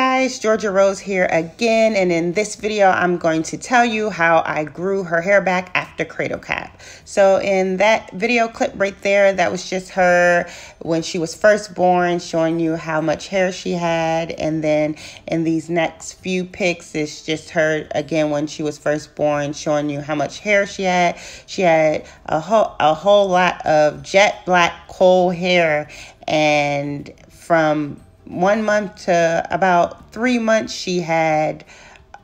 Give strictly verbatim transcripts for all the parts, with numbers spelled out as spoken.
guys, Georgia Rose here again, and in this video I'm going to tell you how I grew her hair back after cradle cap. So in that video clip right there, that was just her when she was first born, showing you how much hair she had, and then in these next few pics it's just her again when she was first born, showing you how much hair she had. She had a whole a whole lot of jet black coal hair, and from one month to about three months, she had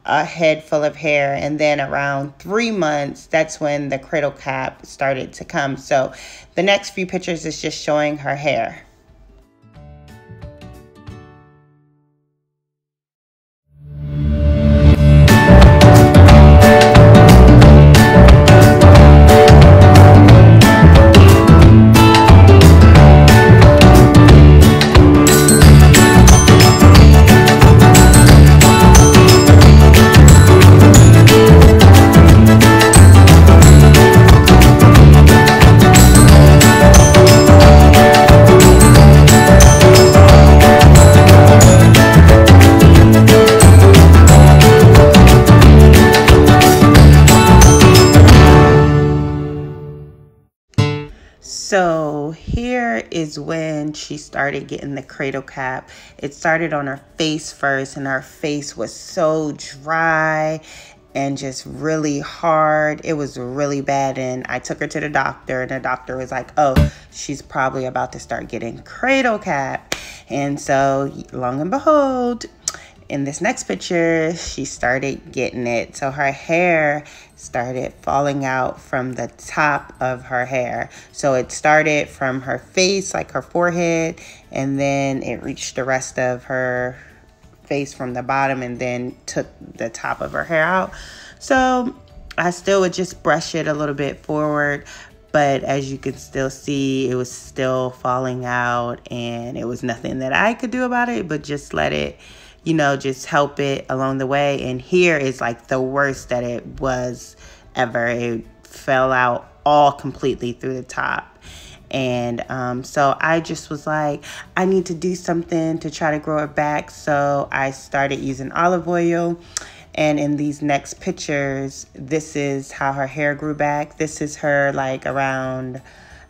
a head full of hair. And then around three months, that's when the cradle cap started to come. So the next few pictures is just showing her hair. So here is when she started getting the cradle cap. It started on her face first, and her face was so dry and just really hard. It was really bad, and I took her to the doctor, and the doctor was like, oh, she's probably about to start getting cradle cap. And so long and behold, in this next picture, she started getting it. So her hair started falling out from the top of her hair. So it started from her face, like her forehead, and then it reached the rest of her face from the bottom, and then took the top of her hair out. So I still would just brush it a little bit forward, but as you can still see, it was still falling out, and it was nothing that I could do about it, but just let it, you know, just help it along the way. And here is like the worst that it was ever. It fell out all completely through the top. And um, so I just was like, I need to do something to try to grow it back. So I started using olive oil. And in these next pictures, this is how her hair grew back. This is her like around,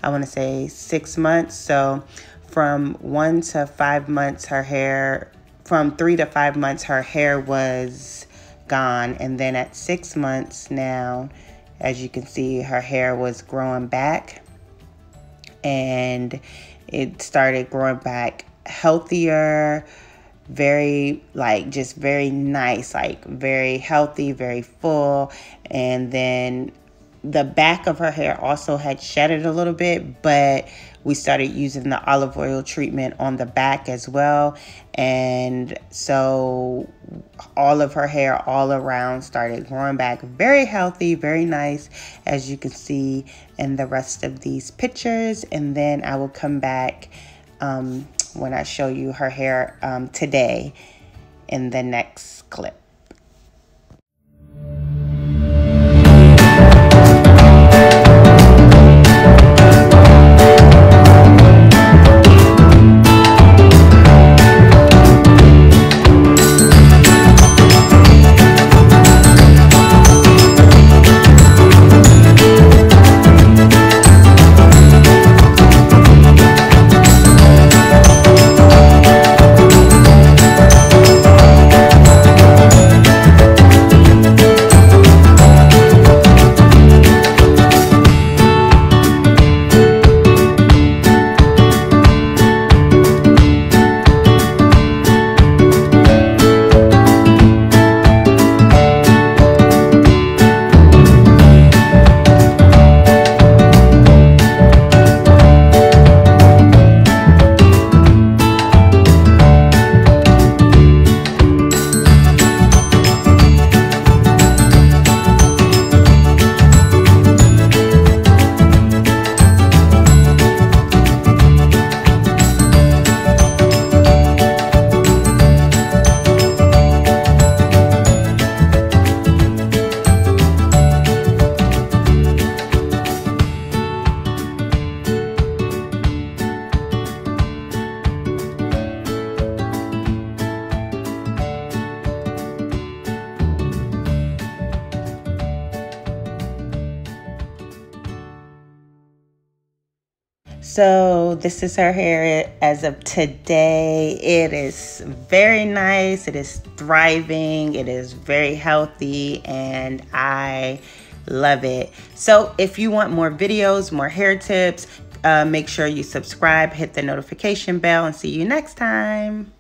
I wanna say six months. So from one to five months, her hair From three to five months, her hair was gone. And then at six months now, as you can see, her hair was growing back. And it started growing back healthier, very, like, just very nice, like, very healthy, very full. And then the back of her hair also had shedded a little bit, but we started using the olive oil treatment on the back as well. And so all of her hair all around started growing back very healthy, very nice, as you can see in the rest of these pictures. And then I will come back um, when I show you her hair um, today in the next clip. So this is her hair as of today. It is very nice. It is thriving. It is very healthy and I love it. So if you want more videos, more hair tips, uh, make sure you subscribe, hit the notification bell, and see you next time.